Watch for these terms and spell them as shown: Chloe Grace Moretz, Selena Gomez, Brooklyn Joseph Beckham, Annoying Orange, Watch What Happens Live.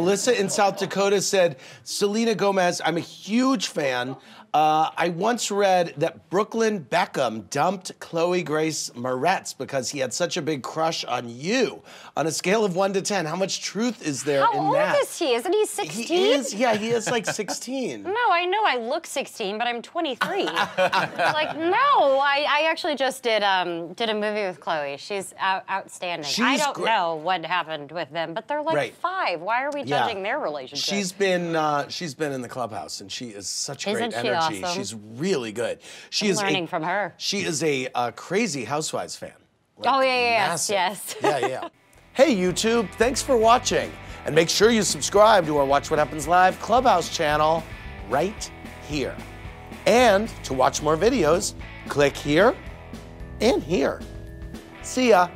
Melissa in South Dakota said, Selena Gomez, I'm a huge fan. I once read that Brooklyn Beckham dumped Chloe Grace Moretz because he had such a big crush on you. On a scale of 1 to 10, how much truth is there in that? How old is he? Isn't he 16? He is, yeah, he is like 16. No, I know I look 16, but I'm 23. Like, no, I actually just did a movie with Chloe. She's outstanding. I don't know what happened with them, but they're like five. Why are we judging their relationship? She's been in the clubhouse, and she is such great energy. Awesome. She's really good. I'm learning from her. She is a crazy Housewives fan. Like, oh yeah, massive. Hey YouTube, thanks for watching, and make sure you subscribe to our Watch What Happens Live Clubhouse channel right here. And to watch more videos, click here and here. See ya.